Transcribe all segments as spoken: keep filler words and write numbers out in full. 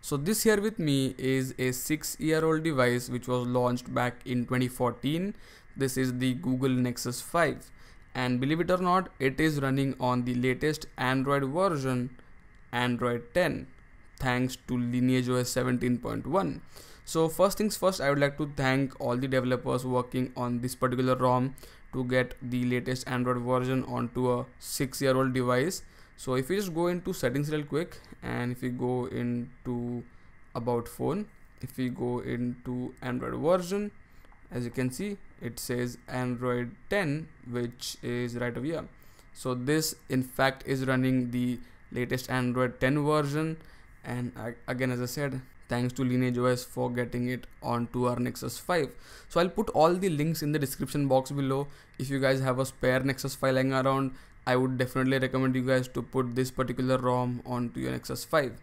So this here with me is a six year old device which was launched back in twenty fourteen. This is the Google Nexus five, and believe it or not, it is running on the latest Android version, Android ten, thanks to LineageOS seventeen point one. So first things first, I would like to thank all the developers working on this particular ROM to get the latest Android version onto a six year old device. So if you just go into settings real quick, and if you go into about phone, if you go into Android version, as you can see it says Android ten, which is right over here. So this in fact is running the latest Android ten version, and I, again as I said, thanks to LineageOS for getting it onto our Nexus five. So I'll put all the links in the description box below. If you guys have a spare Nexus five lying around, I would definitely recommend you guys to put this particular ROM onto your Nexus five.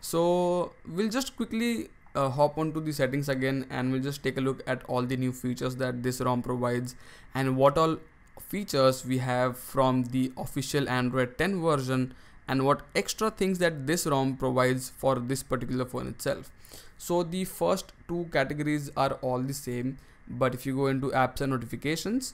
So we'll just quickly uh, hop onto the settings again, and we'll just take a look at all the new features that this ROM provides and what all features we have from the official Android ten version, and what extra things that this ROM provides for this particular phone itself. So the first two categories are all the same, but if you go into apps and notifications,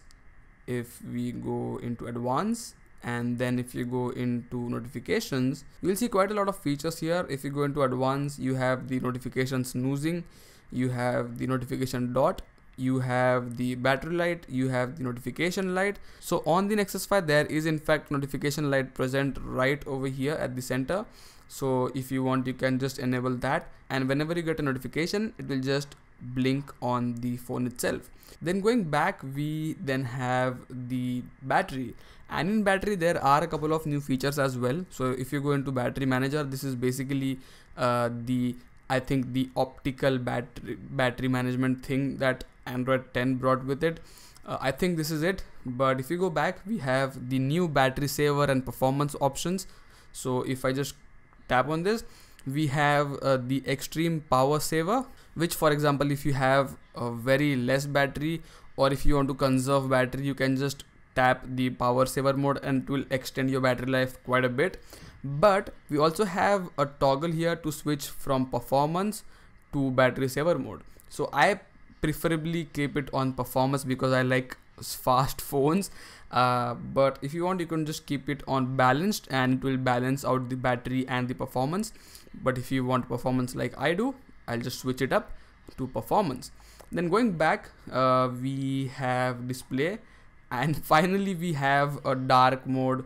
if we go into advanced, and then if you go into notifications, you will see quite a lot of features here. If you go into advanced, you have the notification snoozing, you have the notification dot, you have the battery light, you have the notification light. So on the Nexus five there is in fact notification light present right over here at the center. So if you want, you can just enable that, and whenever you get a notification, it will just blink on the phone itself. Then going back, we then have the battery, and in battery there are a couple of new features as well. So if you go into battery manager, this is basically uh, the I think the optical battery battery management thing that Android ten brought with it. Uh, I think this is it. But if you go back, we have the new battery saver and performance options. So if I just tap on this, we have uh, the extreme power saver, which for example, if you have a very less battery, or if you want to conserve battery, you can just tap the power saver mode and it will extend your battery life quite a bit. But we also have a toggle here to switch from performance to battery saver mode. So I preferably keep it on performance because I like fast phones, uh, but if you want, you can just keep it on balanced and it will balance out the battery and the performance. But if you want performance like I do, I'll just switch it up to performance. Then going back, uh, we have display, and finally we have a dark mode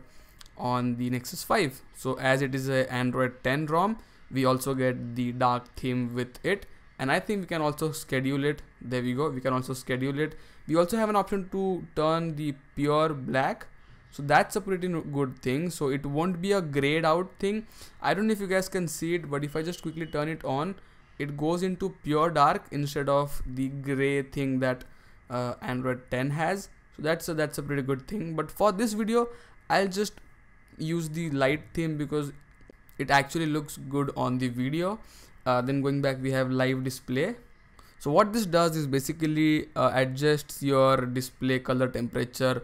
on the Nexus five. So as it is a Android ten ROM, we also get the dark theme with it, and I think we can also schedule it. There we go, we can also schedule it. We also have an option to turn the pure black, so that's a pretty good thing. So it won't be a grayed out thing. I don't know if you guys can see it, but if I just quickly turn it on, it goes into pure dark instead of the gray thing that uh, Android ten has. So that's a, that's a pretty good thing. But for this video, I'll just use the light theme because it actually looks good on the video. Uh, then going back, we have live display. So what this does is basically uh, adjusts your display color temperature,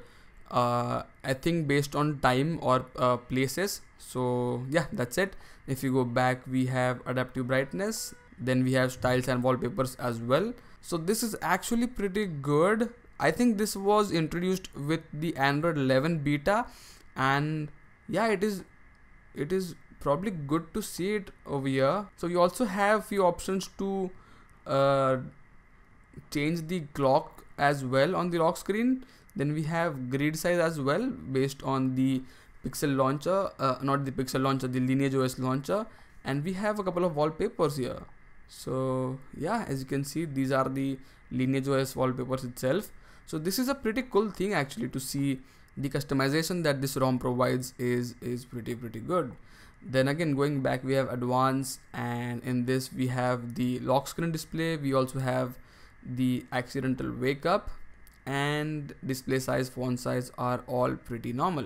uh, I think based on time or uh, places. So yeah, that's it. If you go back, we have adaptive brightness, then we have styles and wallpapers as well. So this is actually pretty good. I think this was introduced with the Android eleven beta, and yeah, it is it is probably good to see it over here. So you also have few options to uh, change the clock as well on the lock screen. Then we have grid size as well based on the Pixel launcher, uh, not the Pixel launcher, the LineageOS launcher. And we have a couple of wallpapers here. So yeah, as you can see, these are the LineageOS wallpapers itself. So this is a pretty cool thing actually to see. The customization that this ROM provides is is pretty pretty good. Then again, going back, we have advanced, and in this we have the lock screen display. We also have the accidental wake up, and display size, font size are all pretty normal.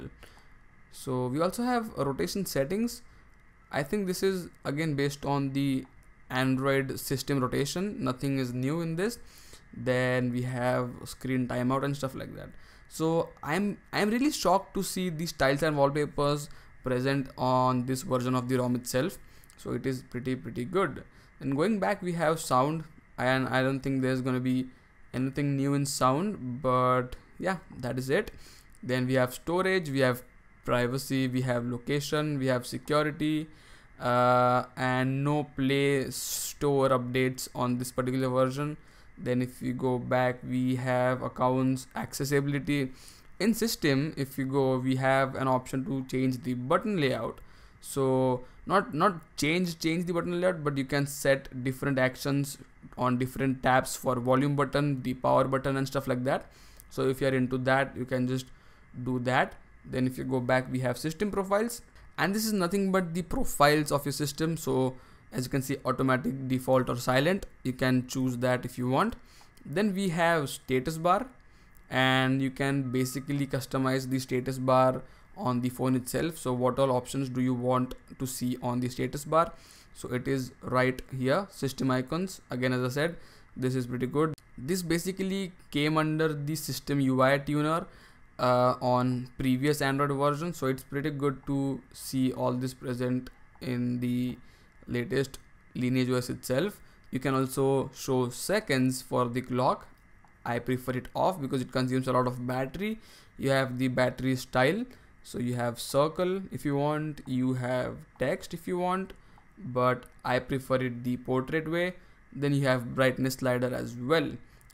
So we also have a rotation settings. I think this is again based on the Android system rotation. Nothing is new in this. Then we have screen timeout and stuff like that. So I'm I'm really shocked to see these styles and wallpapers present on this version of the ROM itself. So it is pretty pretty good. And going back, we have sound, and I don't think there's gonna be anything new in sound, but yeah, that is it. Then we have storage, we have privacy, we have location, we have security, uh, and no Play Store updates on this particular version. Then if you go back, we have accounts, accessibility. In system, if you go, we have an option to change the button layout. So not not change change the button layout, but you can set different actions on different tabs for volume button, the power button, and stuff like that. So if you are into that, you can just do that. Then if you go back, we have system profiles, and this is nothing but the profiles of your system. So as you can see, automatic, default, or silent, you can choose that if you want. Then we have status bar, and you can basically customize the status bar on the phone itself. So what all options do you want to see on the status bar? So it is right here, system icons. Again, as I said, this is pretty good. This basically came under the system U I tuner uh, on previous Android version. So it's pretty good to see all this present in the latest LineageOS itself. You can also show seconds for the clock. I prefer it off because it consumes a lot of battery. You have the battery style. So you have circle if you want, you have text if you want, but I prefer it the portrait way. Then you have brightness slider as well.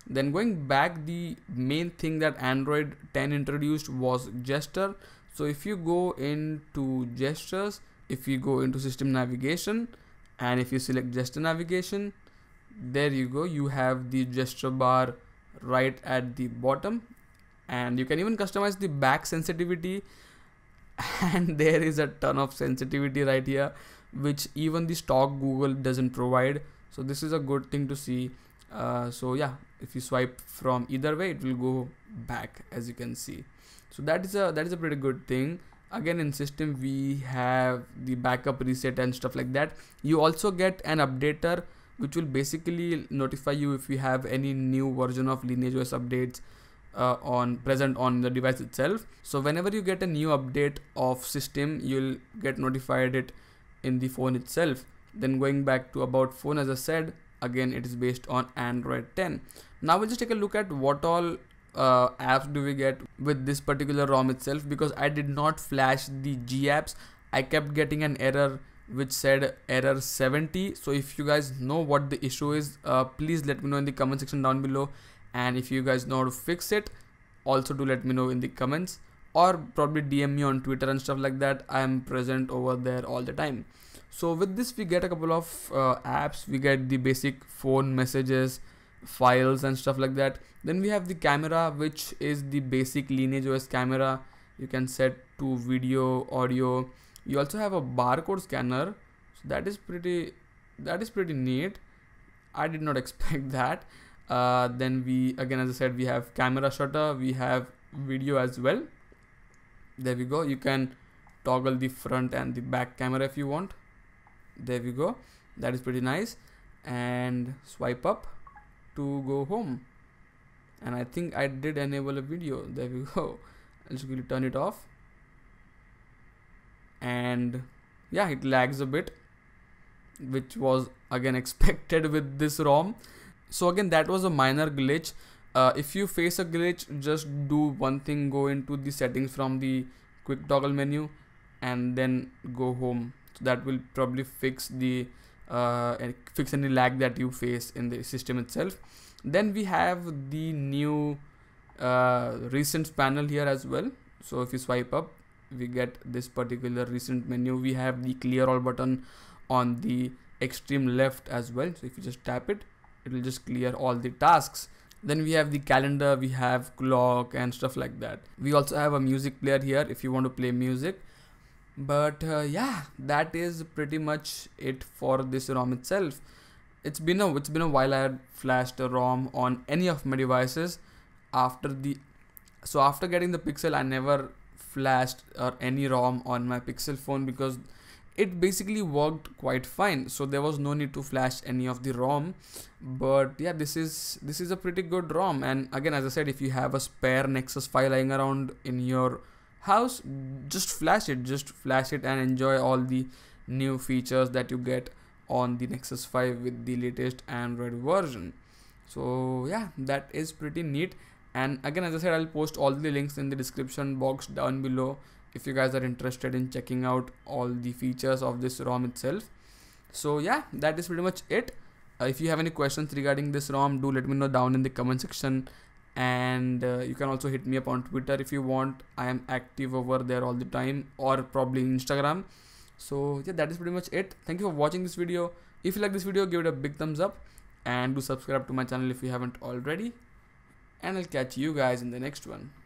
Then going back, the main thing that Android ten introduced was gesture. So if you go into gestures, if you go into system navigation, and if you select gesture navigation, there you go, you have the gesture bar right at the bottom, and you can even customize the back sensitivity. And there is a ton of sensitivity right here, which even the stock Google doesn't provide. So this is a good thing to see. Uh, so yeah, if you swipe from either way, it will go back, as you can see. So that is a that is a pretty good thing. Again, in system, we have the backup, reset, and stuff like that. You also get an updater, which will basically notify you if you have any new version of LineageOS updates Uh, on present on the device itself. So whenever you get a new update of system, you'll get notified it in the phone itself. Then going back to about phone, as I said, again it is based on Android ten. Now we'll just take a look at what all uh, apps do we get with this particular ROM itself, because I did not flash the G apps. I kept getting an error which said error seventy. So if you guys know what the issue is, uh, please let me know in the comment section down below. And if you guys know how to fix it, also do let me know in the comments, or probably D M me on Twitter and stuff like that. I am present over there all the time. So with this, we get a couple of uh, apps. We get the basic phone messages, files, and stuff like that. Then we have the camera, which is the basic LineageOS camera. You can set to video, audio. You also have a barcode scanner. So that is pretty, that is pretty neat. I did not expect that. Uh, then we, again, as I said, we have camera shutter, we have video as well. There we go. You can toggle the front and the back camera if you want. There we go. That is pretty nice. And swipe up to go home. And I think I did enable a video. There we go. I'll just quickly turn it off. And yeah, it lags a bit, which was again expected with this ROM. So again, that was a minor glitch. Uh, if you face a glitch, just do one thing, go into the settings from the quick toggle menu and then go home. So that will probably fix the uh, fix any lag that you face in the system itself. Then we have the new uh, recent panel here as well. So if you swipe up, we get this particular recent menu. We have the clear all button on the extreme left as well. So if you just tap it, it will just clear all the tasks. Then we have the calendar, we have clock and stuff like that. We also have a music player here if you want to play music. But uh, yeah, that is pretty much it for this ROM itself. It's been a it's been a while I had flashed a ROM on any of my devices. After the so after getting the Pixel, I never flashed or any ROM on my Pixel phone because it basically worked quite fine, so there was no need to flash any of the ROM. But yeah, this is this is a pretty good ROM. And again, as I said, if you have a spare Nexus five lying around in your house, just flash it just flash it and enjoy all the new features that you get on the Nexus five with the latest Android version. So yeah, that is pretty neat. And again, as I said, I'll post all the links in the description box down below if you guys are interested in checking out all the features of this ROM itself. So yeah, that is pretty much it. Uh, if you have any questions regarding this ROM, do let me know down in the comment section. And uh, you can also hit me up on Twitter if you want. I am active over there all the time, or probably Instagram. So yeah, that is pretty much it. Thank you for watching this video. If you like this video, give it a big thumbs up and do subscribe to my channel if you haven't already. And I'll catch you guys in the next one.